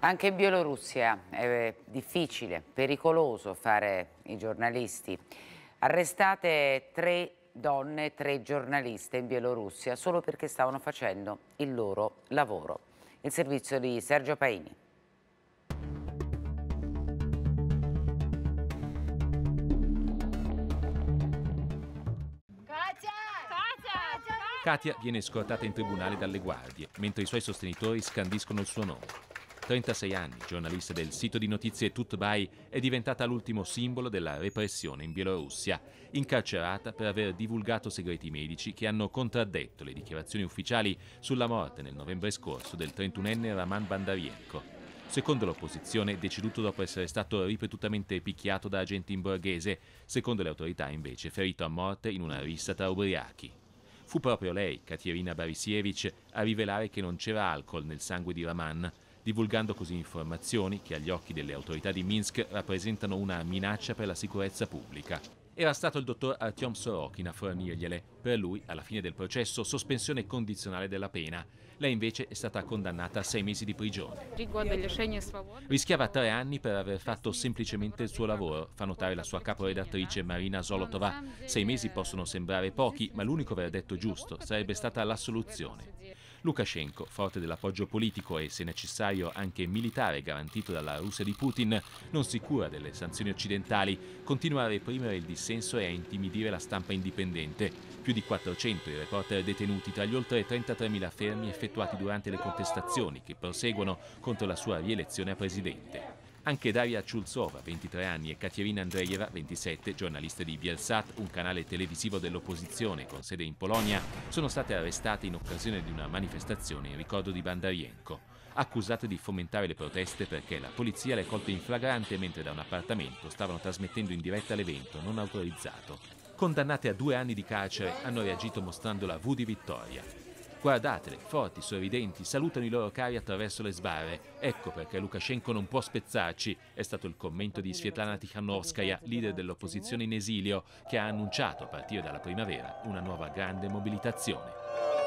Anche in Bielorussia è difficile, pericoloso fare i giornalisti. Arrestate 3 donne, 3 giornaliste in Bielorussia solo perché stavano facendo il loro lavoro. Il servizio di Sergio Paini. Katia viene scortata in tribunale dalle guardie, mentre i suoi sostenitori scandiscono il suo nome. 36 anni, giornalista del sito di notizie TUT.BY, è diventata l'ultimo simbolo della repressione in Bielorussia, incarcerata per aver divulgato segreti medici che hanno contraddetto le dichiarazioni ufficiali sulla morte nel novembre scorso del 31enne Roman Bondarenko, secondo l'opposizione deceduto dopo essere stato ripetutamente picchiato da agenti in borghese, secondo le autorità invece ferito a morte in una rissa tra ubriachi. Fu proprio lei, Katerina Borisevich, a rivelare che non c'era alcol nel sangue di Roman, divulgando così informazioni che agli occhi delle autorità di Minsk rappresentano una minaccia per la sicurezza pubblica. Era stato il dottor Artyom Sorokin a fornirgliele. Per lui, alla fine del processo, sospensione condizionale della pena. Lei invece è stata condannata a 6 mesi di prigione. Rischiava 3 anni per aver fatto semplicemente il suo lavoro, fa notare la sua caporedattrice Marina Zolotova. 6 mesi possono sembrare pochi, ma l'unico verdetto giusto sarebbe stata l'assoluzione. Lukashenko, forte dell'appoggio politico e, se necessario, anche militare garantito dalla Russia di Putin, non si cura delle sanzioni occidentali, continua a reprimere il dissenso e a intimidire la stampa indipendente. Più di 400 i reporter detenuti tra gli oltre 33.000 fermi effettuati durante le contestazioni che proseguono contro la sua rielezione a presidente. Anche Daria Chultsova, 23 anni, e Katsiaryna Andreyeva, 27, giornaliste di Bielsat, un canale televisivo dell'opposizione con sede in Polonia, sono state arrestate in occasione di una manifestazione in ricordo di Bondarenko, accusate di fomentare le proteste perché la polizia le colte in flagrante mentre da un appartamento stavano trasmettendo in diretta l'evento non autorizzato. Condannate a 2 anni di carcere, hanno reagito mostrando la V di vittoria. Guardatele, forti, sorridenti, salutano i loro cari attraverso le sbarre. Ecco perché Lukashenko non può spezzarci, è stato il commento di Svetlana Tikhanovskaya, leader dell'opposizione in esilio, che ha annunciato a partire dalla primavera una nuova grande mobilitazione.